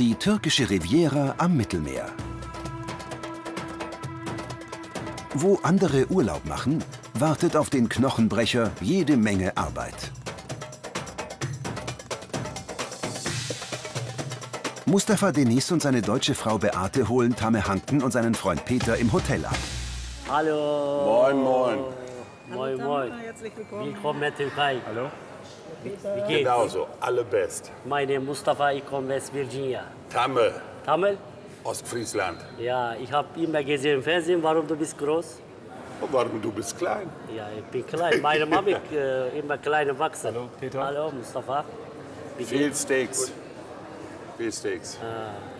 Die türkische Riviera am Mittelmeer. Wo andere Urlaub machen, wartet auf den Knochenbrecher jede Menge Arbeit. Mustafa Deniz und seine deutsche Frau Beate holen Tamme Hanken und seinen Freund Peter im Hotel ab. Hallo. Moin, moin. Moin, moin. Herzlich willkommen. Willkommen in der Türkei. Hallo. Wie geht's? Genau so, alle best. Meine Mustafa, ich komme West Virginia. Tamme. Tamme? Ostfriesland. Ja, ich habe immer gesehen im Fernsehen, warum du bist groß? Und warum du bist klein? Ja, ich bin klein. Meine Mama ist immer klein wachsen. Hallo, Peter. Hallo, Mustafa. Viel Steaks. Viel Steaks.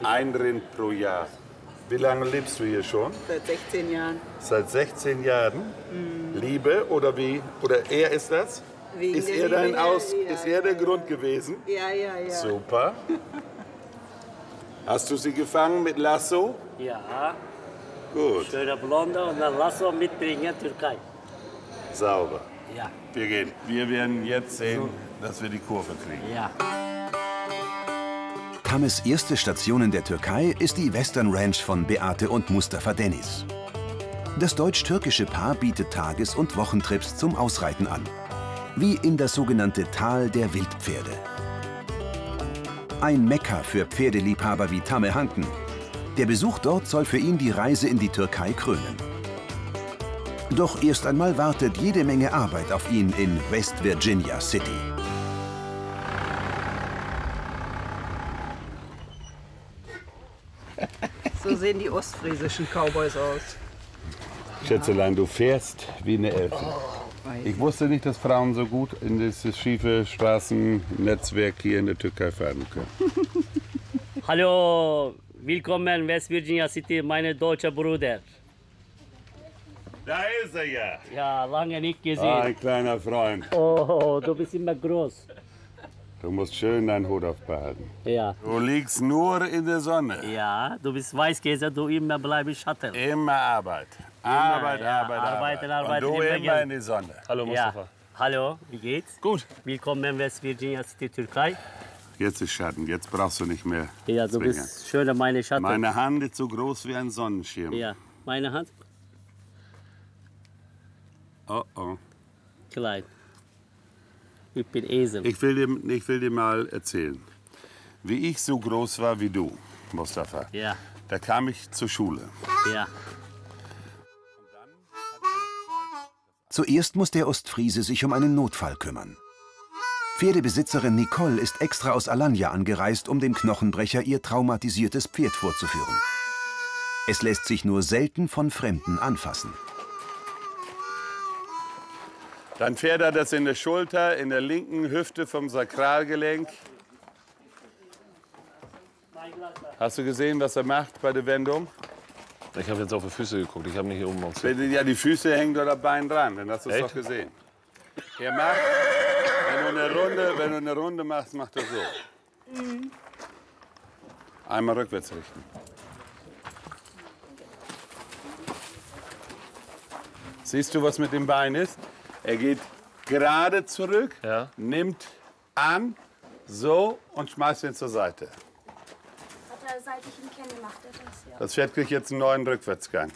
Ein Rind pro Jahr. Wie lange lebst du hier schon? Seit 16 Jahren. Seit 16 Jahren? Mhm. Liebe oder wie? Oder er ist das? Wegen ist er dein Aus? Ja, ist er der Grund gewesen? Ja, ja, ja. Super. Hast du sie gefangen mit Lasso? Ja. Gut. Schöner Blonder und ein Lasso mitbringen, Türkei. Sauber. Ja. Wir gehen. Wir werden jetzt sehen, dass wir die Kurve kriegen. Ja. Tammes erste Station in der Türkei ist die Western Ranch von Beate und Mustafa Deniz. Das deutsch-türkische Paar bietet Tages- und Wochentrips zum Ausreiten an. Wie in das sogenannte Tal der Wildpferde. Ein Mekka für Pferdeliebhaber wie Tamme Hanken. Der Besuch dort soll für ihn die Reise in die Türkei krönen. Doch erst einmal wartet jede Menge Arbeit auf ihn in West Virginia City. So sehen die ostfriesischen Cowboys aus. Schätzelein, du fährst wie eine Elfe. Ich wusste nicht, dass Frauen so gut in dieses schiefe Straßennetzwerk hier in der Türkei fahren können. Hallo, willkommen in West Virginia City, meine deutsche Bruder. Da ist er ja. Ja, lange nicht gesehen. Ah, ein kleiner Freund. Oh, du bist immer groß. Du musst schön deinen Hut aufbehalten. Ja. Du liegst nur in der Sonne. Ja, du bist Weißkäse, du immer bleibst im Schatten. Immer Arbeit. Arbeit, ja, Arbeit. Und du immer in die Sonne. Hallo Mustafa. Ja. Hallo, wie geht's? Gut. Willkommen in West Virginia City, Türkei. Jetzt ist Schatten, jetzt brauchst du nicht mehr. Ja, du bist schöner meine Schatten. Meine Hand ist so groß wie ein Sonnenschirm. Ja, meine Hand. Oh oh. Klein. Ich bin Esel. Ich will dir mal erzählen, wie ich so groß war wie du, Mustafa. Ja. Da kam ich zur Schule. Ja. Zuerst muss der Ostfriese sich um einen Notfall kümmern. Pferdebesitzerin Nicole ist extra aus Alanya angereist, um dem Knochenbrecher ihr traumatisiertes Pferd vorzuführen. Es lässt sich nur selten von Fremden anfassen. Dein Pferd hat das in der Schulter, in der linken Hüfte vom Sakralgelenk. Hast du gesehen, was er macht bei der Wendung? Ich habe jetzt auf die Füße geguckt, ich habe nicht hier oben aufs Pferd. Ja, die Füße hängen dort am Bein dran, dann hast du es doch gesehen. Er macht, wenn du eine Runde machst, macht er so. Einmal rückwärts richten. Siehst du, was mit dem Bein ist? Er geht gerade zurück, ja. Nimmt an, so und schmeißt ihn zur Seite. Seit ich ihn kenne, macht er das, ja. Das Pferd kriegt jetzt einen neuen Rückwärtsgang.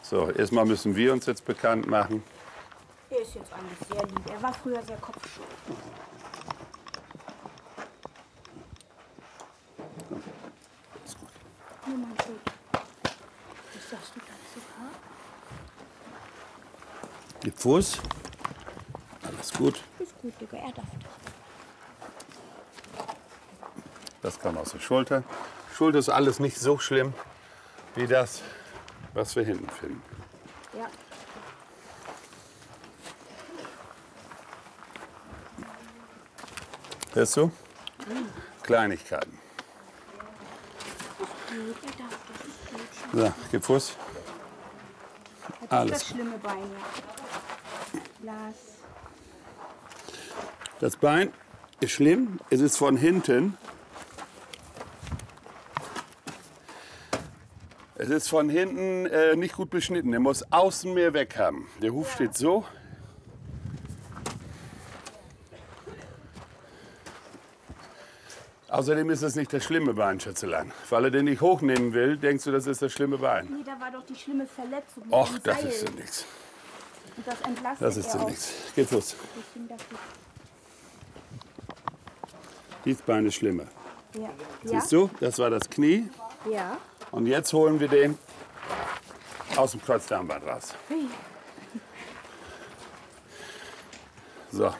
So, erstmal müssen wir uns jetzt bekannt machen. Er ist jetzt eigentlich sehr lieb. Er war früher sehr kopfscheu. Ist gut. Nur mein Gut. Was sagst du dann sogar? Gib Fuß. Alles gut. Ist gut, Digga. Er darf doch. Das kam aus der Schulter. Schulter ist alles nicht so schlimm wie das, was wir hinten finden. Ja. Hörst du? Mhm. Kleinigkeiten. So, gib Fuß. Alles. Das schlimme Bein. Lass. Das Bein ist schlimm. Es ist von hinten. Es ist von hinten nicht gut beschnitten. Der muss außen mehr weg haben. Der Huf steht so. Außerdem ist das nicht das schlimme Bein, Schätzelein. Weil er den nicht hochnehmen will, denkst du, das ist das schlimme Bein? Nee, da war doch die schlimme Verletzung. Och, das ist so nichts. Und das entlastet er. Das ist so nichts. Geht's los. Dieses Bein ist schlimmer. Ja. Siehst du, das war das Knie. Ja. Und jetzt holen wir den aus dem Kreuzdarmband raus. So.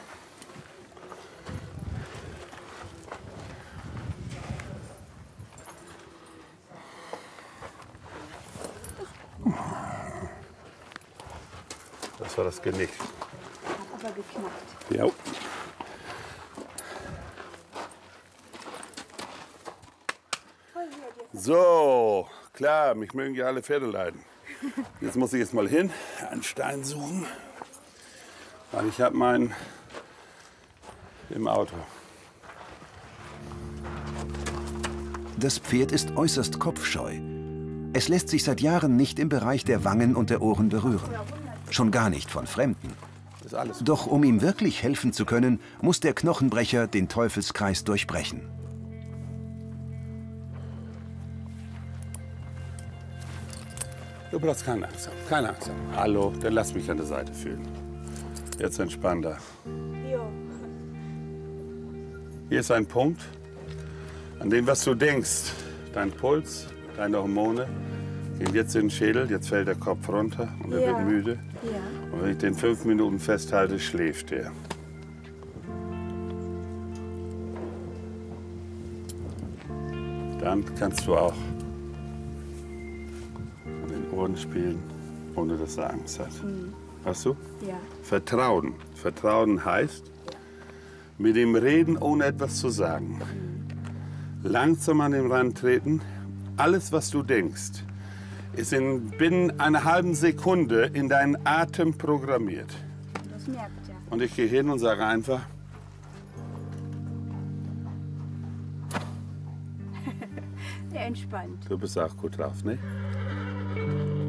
Das war das Genick. Hat aber geknackt. Ja. So, klar, mich mögen ja alle Pferde leiden. Jetzt muss ich jetzt mal hin, einen Stein suchen, weil ich habe meinen im Auto. Das Pferd ist äußerst kopfscheu. Es lässt sich seit Jahren nicht im Bereich der Wangen und der Ohren berühren. Schon gar nicht von Fremden. Doch um ihm wirklich helfen zu können, muss der Knochenbrecher den Teufelskreis durchbrechen. Du brauchst keine Angst haben, keine Angst haben. Hallo, dann lass mich an der Seite fühlen. Jetzt entspann da. Hier ist ein Punkt, an dem, was du denkst, dein Puls, deine Hormone, gehen jetzt in den Schädel, jetzt fällt der Kopf runter und er wird müde. Ja. Und wenn ich den 5 Minuten festhalte, schläft er. Dann kannst du auch an den Ohren spielen, ohne dass er Angst hat. Mhm. Weißt du? Ja. Vertrauen. Vertrauen heißt, mit dem Reden ohne etwas zu sagen. Langsam an den Rand treten. Alles, was du denkst, ist binnen einer halben Sekunde in deinen Atem programmiert. Das merkt er. Und ich gehe hin und sage einfach, der entspannt. Du bist auch gut drauf, ne?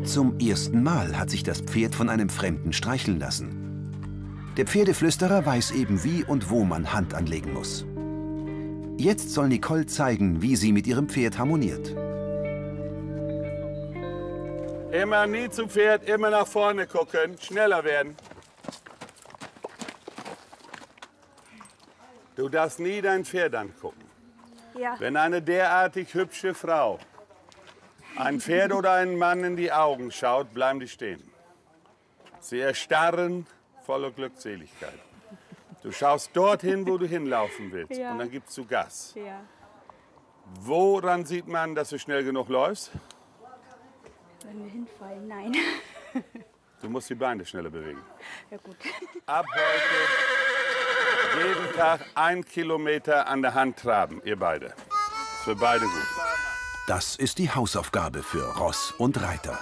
Zum ersten Mal hat sich das Pferd von einem Fremden streicheln lassen. Der Pferdeflüsterer weiß eben, wie und wo man Hand anlegen muss. Jetzt soll Nicole zeigen, wie sie mit ihrem Pferd harmoniert. Immer nie zum Pferd, immer nach vorne gucken, schneller werden. Du darfst nie dein Pferd angucken. Ja. Wenn eine derartig hübsche Frau ein Pferd oder einen Mann in die Augen schaut, bleiben die stehen. Sie erstarren voller Glückseligkeit. Du schaust dorthin, wo du hinlaufen willst, ja, und dann gibst du Gas. Ja. Woran sieht man, dass du schnell genug läufst? Wenn wir hinfallen, nein. Du musst die Beine schneller bewegen. Ja, gut. Ab heute jeden Tag 1 Kilometer an der Hand traben, ihr beide. Ist für beide gut. Das ist die Hausaufgabe für Ross und Reiter.